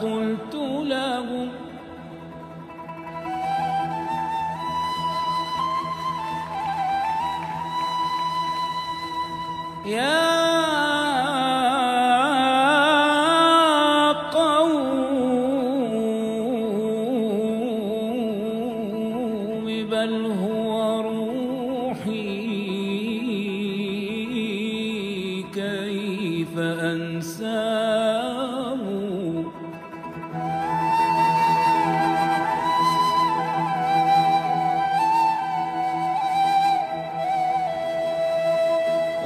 فقلت لهم يا قوم بل هو روحي كيف أنساه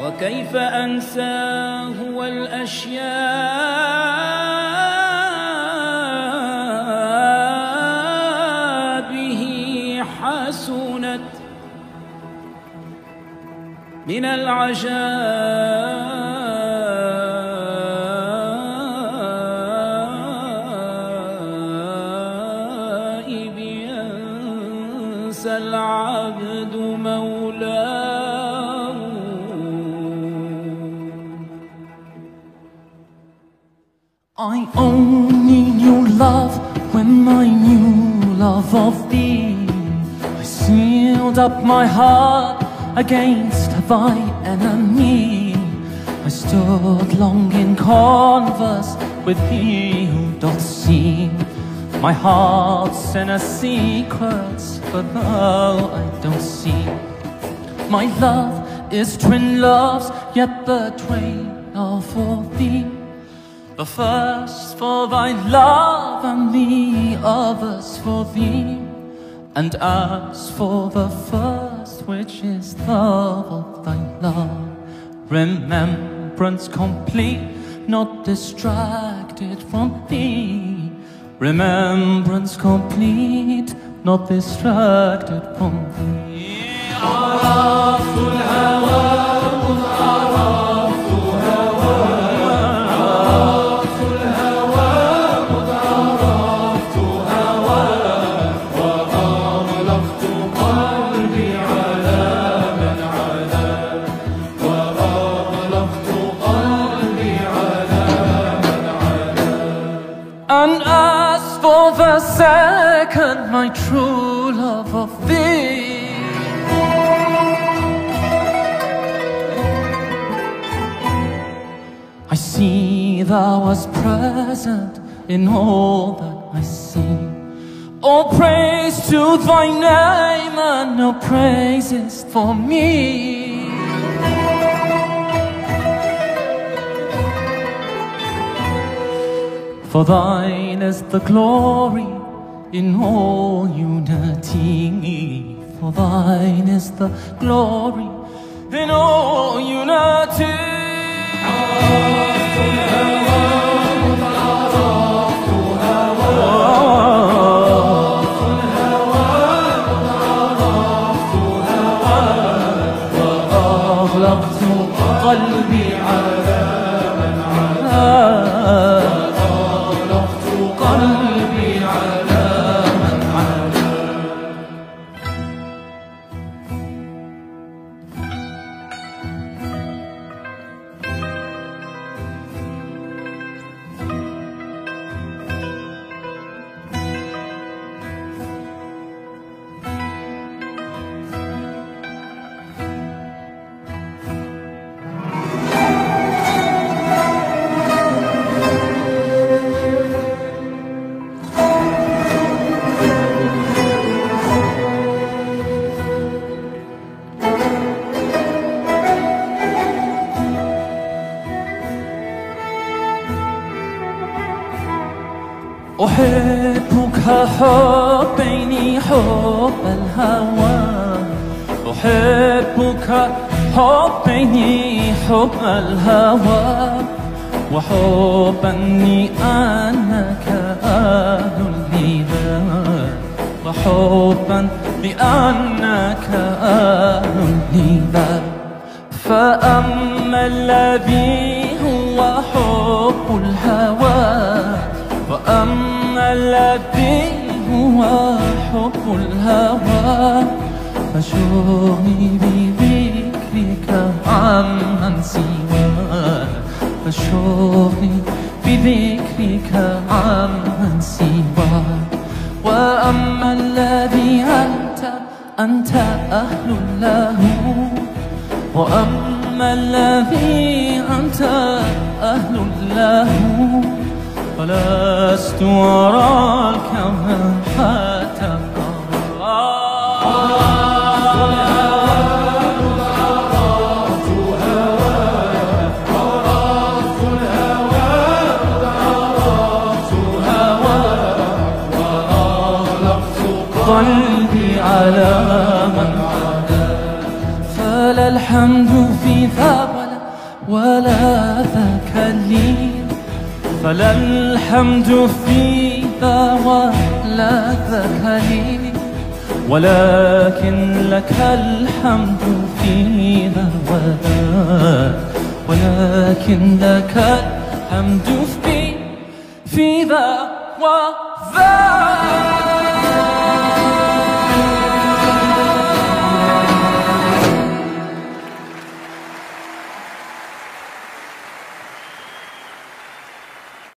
وكيف أنساه والأشياء به حسنت من العجائب ينسى العبد مولاه I only knew love when I knew love of thee. I sealed up my heart against thy enemy. I stood long in converse with he who doth see my heart's inner secrets, but thou I don't see. My love is twin loves, yet the twain are for thee. The first for thy love, and the others for thee. And as for the first, which is love of thy love, remembrance complete, not distracted from thee. Remembrance complete, not distracted from thee. Araftul Hawa. And as for the second, my true love of thee, I see thou was present in all that I see. All praise to thy name, and no praise is for me. For thine is the glory in all unity. For thine is the glory in all unity. أحبك حبيني حب الهوى. أحبك حبيني حب الهوى. وحب أني أنك أهل لذاك. وحبا لأنك أهل لذاك. فأما الذي هو حب الهوى. وأما الذي هو حب الهوى فشغلي بذكرك عمن سواك. فشغلي بذكرك عمن أنت أهل له، وأما الذي أنت أهل له فلست أراك منحتك. قلبي على من عاداك، فلا الحمد في ذا ولا ذاك لي، فلا الحمد في ذا ولا ذاك لي، ولكن لك الحمد في ذا وذاك، ولكن لك الحمد في ذا وذاك.